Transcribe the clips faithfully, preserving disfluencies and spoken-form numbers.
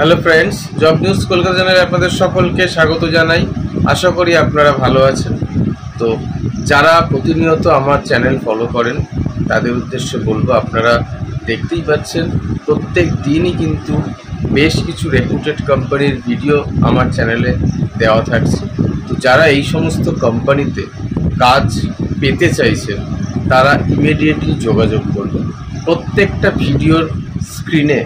Hello friends, job news Kolkata channel आपनादेर सकलके स्वागत जानाई। आशा करी आपनारा भालो आछेन। तो जारा प्रतिनियत आमार चैनल फलो करें तादेर उद्देश्य बोलबो, आपनारा देखतेई पाच्छेन प्रत्येक दिनई किन्तु बेश किछु रेपुटेड कोम्पानिर भिडियो आमार चैनेले देওয়া থাকছে। तो যারা এই সমস্ত কোম্পানিতে কাজ পেতে চাইছেন তারা ইমিডিয়েটলি যোগাযোগ করবেন। প্রত্যেকটা ভিডিওর স্ক্রিনে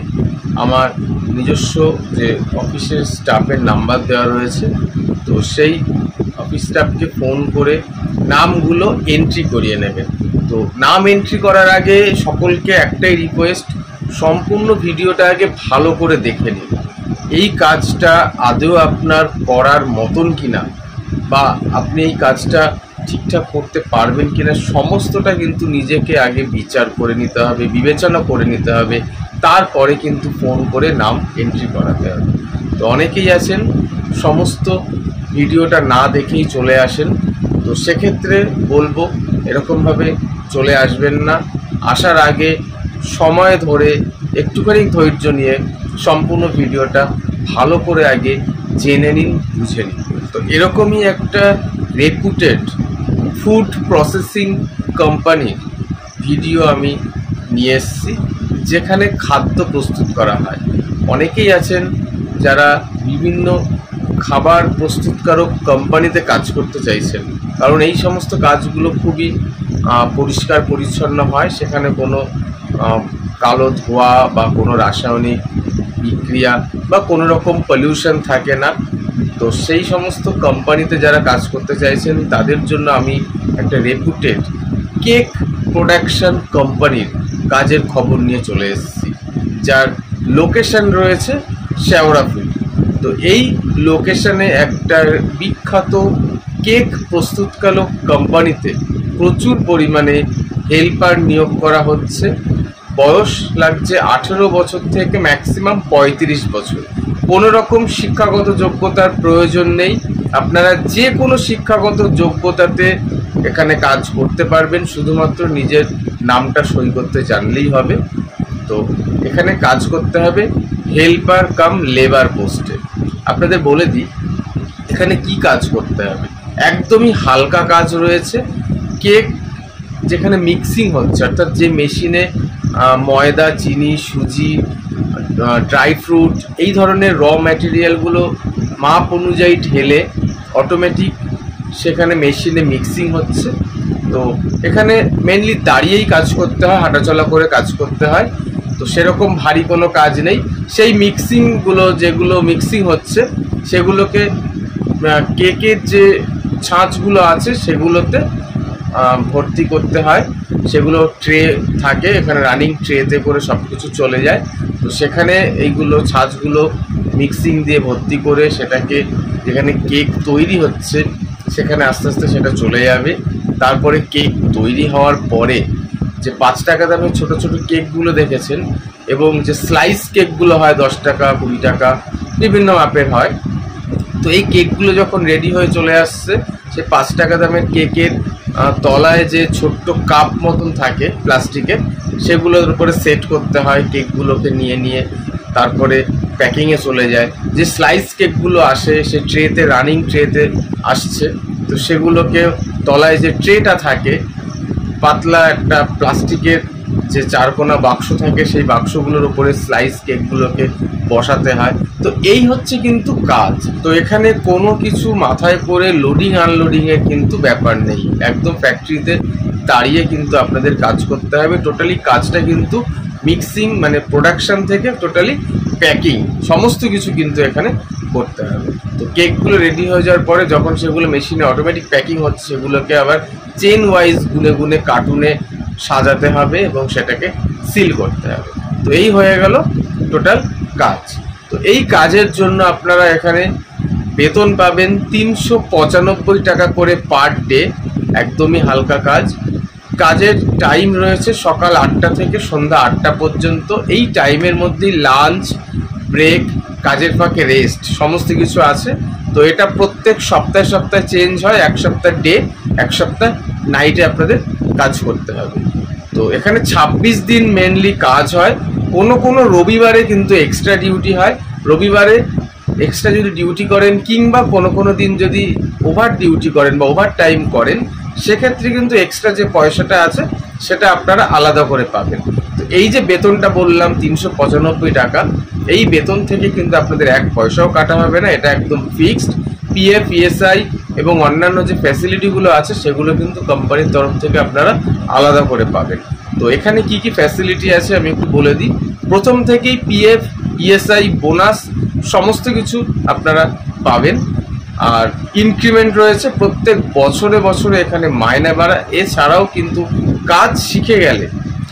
আমার নিজস্ব যে অফিসের স্টাফের নাম্বার দেওয়া রয়েছে, তো সেই অফিস স্টাফকে ফোন করে নামগুলো এন্ট্রি করিয়ে নেবেন। তো নাম এন্ট্রি করার আগে সকলকে একটাই রিকোয়েস্ট, সম্পূর্ণ ভিডিওটা আগে ভালো করে দেখে নিন। এই কাজটা আদৌ আপনার করার মতন কিনা বা আপনি এই কাজটা ঠিকঠাক করতে পারবেন কিনা সমস্তটা কিন্তু নিজেকে আগে বিচার করে নিতে হবে, বিবেচনা করে নিতে হবে, তারপরে কিন্তু ফোন করে নাম এন্ট্রি করাতে হবে। তো অনেকেই আছেন সমস্ত ভিডিওটা না দেখেই চলে আসেন, তো সেক্ষেত্রে বলবো এরকমভাবে চলে আসবেন না। আসার আগে সময় ধরে একটুখানি ধৈর্য নিয়ে সম্পূর্ণ ভিডিওটা ভালো করে আগে জেনে নিন, বুঝে নিন। তো এরকমই একটা রেপুটেড ফুড প্রসেসিং কোম্পানির ভিডিও আমি নিয়ে এসেছি, যেখানে খাদ্য প্রস্তুত করা হয়। অনেকেই আছেন যারা বিভিন্ন খাবার প্রস্তুতকারক কোম্পানিতে কাজ করতে চাইছেন, কারণ এই সমস্ত কাজগুলো খুবই পরিষ্কার পরিচ্ছন্ন হয়, সেখানে কোনো কালো ধোঁয়া বা কোনো রাসায়নিক বিক্রিয়া বা কোনো রকম পলিউশন থাকে না। তো সেই সমস্ত কোম্পানিতে যারা কাজ করতে চাইছেন তাদের জন্য আমি একটা রেপুটেড কেক প্রোডাকশন কোম্পানির কাজের খবর নিয়ে চলে এসেছি, যার লোকেশন রয়েছে শেওড়াফুল। তো এই লোকেশনে একটা বিখ্যাত কেক প্রস্তুতকারক কোম্পানিতে প্রচুর পরিমাণে হেল্পার নিয়োগ করা হচ্ছে। বয়স লাগছে আঠেরো বছর থেকে ম্যাক্সিমাম পঁয়ত্রিশ বছর। কোনো রকম শিক্ষাগত যোগ্যতার প্রয়োজন নেই, আপনারা যে কোনো শিক্ষাগত যোগ্যতাতে এখানে কাজ করতে পারবেন, শুধুমাত্র নিজের নামটা সই করতে জানলেই হবে। তো এখানে কাজ করতে হবে হেল্পার কাম লেবার পোস্টে। আপনাদের বলে দিই এখানে কি কাজ করতে হবে। একদমই হালকা কাজ রয়েছে, কেক যেখানে মিক্সিং হচ্ছে, অর্থাৎ যে মেশিনে ময়দা, চিনি, সুজি, ড্রাই ফ্রুট এই ধরনের র ম্যাটেরিয়ালগুলো মাপ অনুযায়ী ঢেলে অটোমেটিক সেখানে মেশিনে মিক্সিং হচ্ছে। তো এখানে মেনলি দাঁড়িয়েই কাজ করতে হয়, হাঁটাচলা করে কাজ করতে হয়। তো সেরকম ভারী কোনো কাজ নেই। সেই মিক্সিংগুলো যেগুলো মিক্সিং হচ্ছে সেগুলোকে কেকের যে ছাঁচগুলো আছে সেগুলোতে ভর্তি করতে হয়। সেগুলো ট্রে থাকে, এখানে রানিং ট্রেতে করে সব কিছু চলে যায়। তো সেখানে এইগুলো ছাঁচগুলো মিক্সিং দিয়ে ভর্তি করে সেটাকে যেখানে কেক তৈরি হচ্ছে সেখানে আস্তে আস্তে সেটা চলে যাবে। তারপরে কেক তৈরি হওয়ার পরে যে পাঁচ টাকা দামের ছোটো ছোটো কেকগুলো দেখেছেন এবং যে স্লাইস কেকগুলো হয় দশ টাকা কুড়ি টাকা বিভিন্ন মাপের হয়, তো এই কেকগুলো যখন রেডি হয়ে চলে আসছে সে পাঁচ টাকা দামের কেকের তলায় যে ছোট্ট কাপ মতন থাকে প্লাস্টিকের, সেগুলোর উপরে সেট করতে হয় কেকগুলোকে নিয়ে নিয়ে তারপরে প্যাকিংয়ে চলে যায়। যে স্লাইস কেকগুলো আসে সে ট্রেতে, রানিং ট্রেতে আসছে, তো সেগুলোকে তলায় যে ট্রেটা থাকে পাতলা একটা প্লাস্টিকের যে চারকোনা বাক্স থাকে সেই বাক্সগুলোর উপরে স্লাইস কেকগুলোকে বসাতে হয়। তো এই হচ্ছে কিন্তু কাজ। তো এখানে কোনো কিছু মাথায় করে লোডিং আনলোডিংয়ের কিন্তু ব্যাপার নেই, একদম ফ্যাক্টরিতে দাঁড়িয়ে কিন্তু আপনাদের কাজ করতে হবে। টোটালি কাজটা কিন্তু মিক্সিং মানে প্রোডাকশান থেকে টোটালি প্যাকিং সমস্ত কিছু কিন্তু এখানে করতে হবে। তো কেকগুলো রেডি হয়ে যাওয়ার পরে যখন সেগুলো মেশিনে অটোমেটিক প্যাকিং হচ্ছে সেগুলোকে আবার চেন ওয়াইজ গুনে গুনে কার্টুনে সাজাতে হবে এবং সেটাকে সিল করতে হবে। তো এই হয়ে গেল টোটাল কাজ। তো এই কাজের জন্য আপনারা এখানে বেতন পাবেন তিনশো পঁচানব্বই টাকা করে পার ডে। একদমই হালকা কাজ। কাজের টাইম রয়েছে সকাল আটটা থেকে সন্ধ্যা আটটা পর্যন্ত। এই টাইমের মধ্যেই লাঞ্চ ব্রেক, কাজের ফাঁকে রেস্ট সমস্ত কিছু আছে। তো এটা প্রত্যেক সপ্তাহে সপ্তাহে চেঞ্জ হয়, এক সপ্তাহ ডে এক সপ্তাহ নাইটে আপনাদের কাজ করতে হবে। তো এখানে ছাব্বিশ দিন মেনলি কাজ হয়, কোনো কোনো রবিবারে কিন্তু এক্সট্রা ডিউটি হয়। रविवारे एक्सट्रा जो डिউটি करें किंबा कोनो कोनो दिन जदि ओभार डिউটি करें ओभार टाइम करें से क्षेत्र में क्योंकि एक्सट्रा जो पैसाटा आछे सेटा आपनारा आलादा करे पाबेन। तो एई जे वेतनटा बोललाम तीन सौ पचानब्बई टाका एई बेतन थेके किन्तु आपनादेर एक पैसाओ काटा होबे ना, एटा एकदम फिक्सड। पीएफ ईएसआई एबं अन्यान्य जो फैसिलिटीगुलो आछे सेगुलो किन्तु कोम्पानिर तरफ थेके आपनारा आलादा करे पाबेन। तो एखाने की की फैसिलिटी आछे आमि एकटु बोले दिई। प्रथम थेकेई पीएफ ईएसआई बोनास समस्त किछु आपनारा पाबेन और इनक्रिमेंट रयेछे प्रत्येक बछरे बछरे एखाने माइना बाड़ा। एछाड़ाओ किन्तु काज शिखे गेले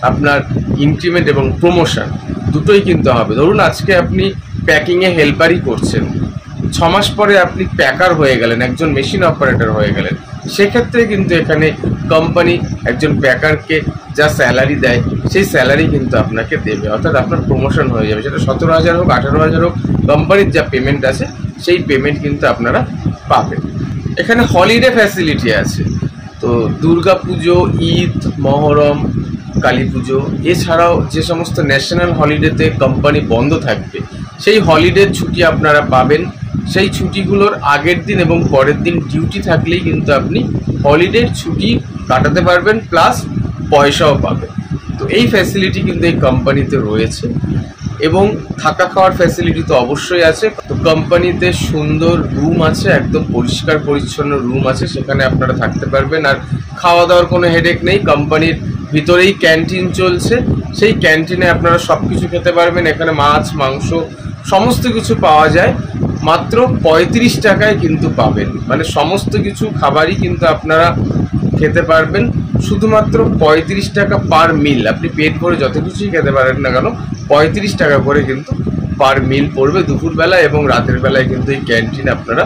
आपनार इनक्रिमेंट एबं प्रमोशन दुटोई किन्तु होबे। धरुन आजके आपनि पैकिंगे हेल्पारई करछेन, छ मास परे आपनि पैकार हये गेलेन, एकजन मेशिन अपारेटर हये गेलेन, सेई क्षेत्रे किन्तु एखाने कोम्पानी एकजन पैकारके जा सैलारि देय सेई सैलारि किन्तु आपनाके देबे, अर्थात आपनार प्रमोशन हये जाबे, सेटा सत्रह हज़ार होक अठारो हज़ार होक कोम्पानिर जा पेमेंट आछे सेई पेमेंट किन्तु आपनारा पाबेन। एखाने हलिडे फैसिलिटी आछे, तो दुर्गा पुजो, ईद, महरम, काली पुजो एछाड़ाओ जे समस्त नैशनल हलिडेते कोम्पानी बंध थाकबे सेई हलिडेर छुट्टी आपनारा पाबेन। सेई छुट्टीगुलोर आगेर दिन एबं परेर दिन डिउटी थाकलेई किन्तु आपनि हलिडेर छुट्टी काटाते पारबेन प्लस पैसाओ पाबेन। तो एई फैसिलिटी किन्तु एई कोम्पानिते रयेछे एबं थाका खावार फैसिलिटी तो अवश्यई आछे। तो कोम्पानिते सुंदर रूम आछे, एकदम परिष्कार परिच्छन्न रूम आछे, सेखाने आपनारा थाकते पारबेन और खावा दावार कोनो हेडेक नेই। कोम्पानिर भितरेই कैंटीन चलছে, সেই ক্যান্টিনে আপনারা সবকিছু খেতে পারবেন। এখানে মাছ মাংস সমস্ত কিছু পাওয়া যায়, মাত্র পঁয়ত্রিশ টাকায় কিন্তু পাবেন, মানে সমস্ত কিছু খাবারই কিন্তু আপনারা খেতে পারবেন শুধুমাত্র পঁয়ত্রিশ টাকা পার মিল। আপনি পেট ভরে যত কিছুই খেতে পারেন না কেন পঁয়ত্রিশ টাকা করে কিন্তু পার মিল পড়বে। দুপুরবেলা এবং রাতের বেলায় কিন্তু এই ক্যান্টিন আপনারা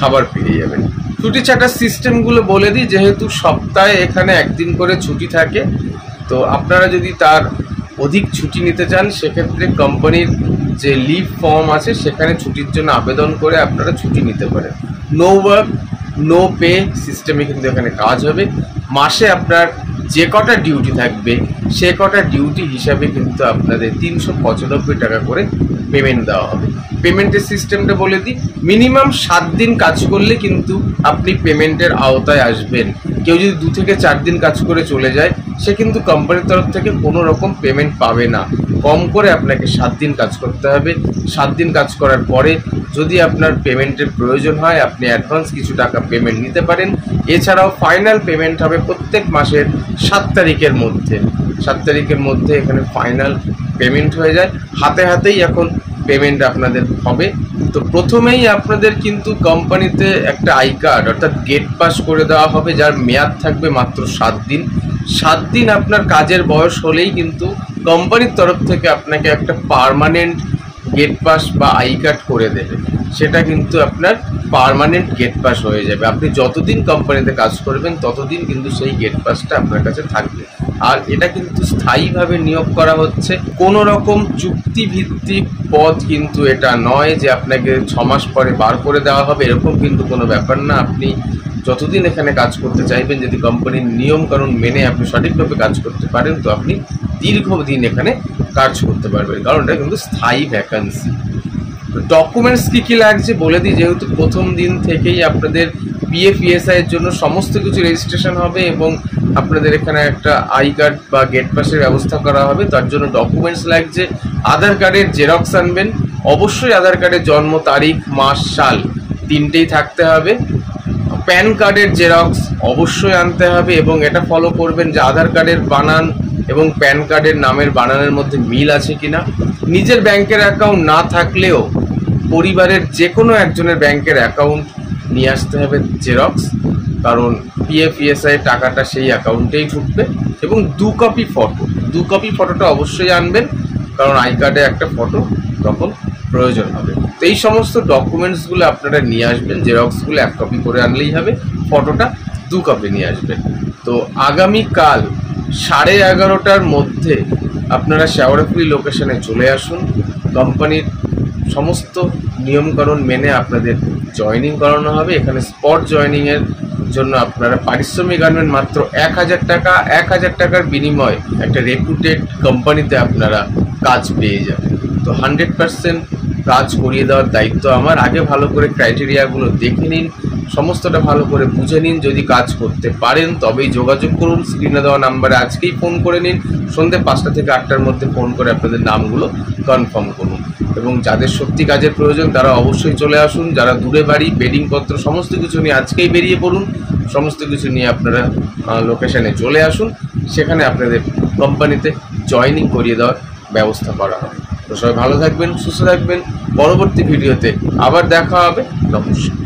খাবার পেয়ে যাবেন। छुट्टी छाटार सिस्टेमगुलो बोले दी, जेहेतु सप्ताहे एखाने एक दिन करे छुट्टी थाके, तो आपनारा जदि तार अधिक छुट्टी निते चान से क्षेत्रे कोम्पानिर जे लीव फर्म आछे सेखाने छुट्टिर जोन्नो आवेदन करे आपनारा छुट्टी निते पारेन। नो वर्क नो पे सिस्टेमे किन्तु एखाने काज होबे। मासे आपनार जे कटा डिउटी थाकबे से कटा डिउटी हिसाबे किन्तु आपनादेर तीन सौ पचानब्बई टाका करे पेमेंट देওয়া হবে। पेमेंटेर सिस्टेमटा बोले दी, मिनिमाम सात दिन काज करले किन्तु आपनी पेमेंटेर आवताय आसबेन। केउ जदि दो थेके चार दिन काज करे चले जाय से किन्तु कोम्पानिर तरफ थेके कोनो रकम पेमेंट पाबे ना। कम करे आपनाके सात दिन काज करते होबे। सात दिन काज करार परे जदि आपनार पेमेंटेर प्रयोजन हय आपनि एडभान्स किछु टाका पेमेंट निते पारेन। एछाड़ाओ फाइनल पेमेंट होबे प्रत्येक मासेर सात तारिखेर मध्धे। सात तारिखेर मध्धे एखाने फाइनल पेमेंट हो जाए, हाथे हाथे ही एखन पेमेंट आपनादेर होबे। तो प्रथमेई आपनादेर किन्तु कोम्पानिते एकटा आई कार्ड अर्थात गेट पास करे देওয়া होबे जार मेयाद थाकबे मात्र सात दिन। सात दिन आपनार काजेर बयस होलेई किन्तु कोम्पानिर तरफ थेके आपनाके एकटा पार्मानेंट गेट पास बा आई कार्ड करे देबे, सेटा किन्तु आपनार पार्मानेंट गेट पास हो जाए। आपनि जतदिन कोम्पानिते काज करबेन ततदिन किन्तु सेई गेट पासटा आपनार काछे थाकबे। और एटा किन्तु स्थायीभावे नियोग करा होच्छे, कोनो रकम चुक्तिभित्तिक पद किन्तु एटा नय जे आपनाके छ मास परे बार करे देওয়া होबे, एरकम किन्तु कोनो ब्यापार ना। आपनि जतदिन एखाने काज करते चाइबेन यदि कोम्पानिर नियम कानुन मेने आपनि सठिकभावे काज करते पारेन तो आपनि दीर्घदिन एखाने काज करते पारबेन, कारण एटा किन्तु स्थायी भ्याकेंसि। डॉक्यूमेंट्स की की लागছে বলে দিই। যেহেতু প্রথম দিন থেকেই আপনাদের পিএফ ইএসআই এর জন্য সমস্ত কিছু রেজিস্ট্রেশন হবে এবং আপনাদের এখানে একটা আই কার্ড বা গেট পাসের ব্যবস্থা করা হবে, তার জন্য ডকুমেন্টস লাগছে। আধার কার্ডের জেরক্স আনবেন, অবশ্যই আধার কার্ডের জন্ম তারিখ মাস সাল তিনটেই থাকতে হবে। প্যান কার্ডের জেরক্স অবশ্যই আনতে হবে এবং এটা ফলো করবেন যে আধার কার্ডের বানান এবং প্যান কার্ডের নামের বানানের মধ্যে মিল আছে কিনা। নিজের ব্যাংকের অ্যাকাউন্ট না থাকলেও পরিবারের যে কোনো একজনের ব্যাংকের অ্যাকাউন্ট নিয়ে আসতে হবে জেরক্স, কারণ পিএফ ইএসআই টাকাটা সেই অ্যাকাউন্টেই ঢুকবে। এবং দু কপি ফটো, দু কপি ফটোটা অবশ্যই আনবেন, কারণ আই কার্ডে একটা ফটো তখন প্রয়োজন হবে। তো এই সমস্ত ডকুমেন্টসগুলো আপনারা নিয়ে আসবেন, জেরক্সগুলো এক কপি করে আনলেই হবে, ফটোটা দু কপি নিয়ে আসবেন। তো আগামীকাল সাড়ে এগারোটার মধ্যে আপনারা শেওড়াফুলি লোকেশনে চলে আসুন। কোম্পানির সমস্ত নিয়মকানুন মেনে আপনাদের জয়েনিং করানো হবে। এখানে স্পট জয়েনিংয়ের জন্য আপনারা পারিশ্রমিক আনবেন মাত্র এক হাজার টাকা। এক হাজার টাকার বিনিময়ে একটা রেপুটেড কোম্পানিতে আপনারা কাজ পেয়ে যাবেন। তো হান্ড্রেড পার্সেন্ট काज करिए देवार दायित्व आमार। आगे भालो करे क्राइटेरियागुलो देखे नीन, समस्तটা ভালো করে বুঝে নিন। যদি কাজ করতে পারেন তবেই যোগাযোগ করুন। স্ক্রিনে দেওয়া নাম্বারে আজকেই ফোন করে নিন। সন্ধ্যে পাঁচটা থেকে আটটার মধ্যে ফোন করে আপনাদের নামগুলো কনফার্ম করুন। এবং যাদের সত্যি কাজের প্রয়োজন তারা অবশ্যই চলে আসুন। যারা দূরে বাড়ি, বেডিংপত্র সমস্ত কিছু নিয়ে আজকেই বেরিয়ে পড়ুন। সমস্ত কিছু নিয়ে আপনারা লোকেশানে চলে আসুন, সেখানে আপনাদের কোম্পানিতে জয়েনিং করিয়ে দেওয়ার ব্যবস্থা করা হবে। তো সবাই ভালো থাকবেন, সুস্থ থাকবেন। পরবর্তী ভিডিওতে আবার দেখা হবে। নমস্কার।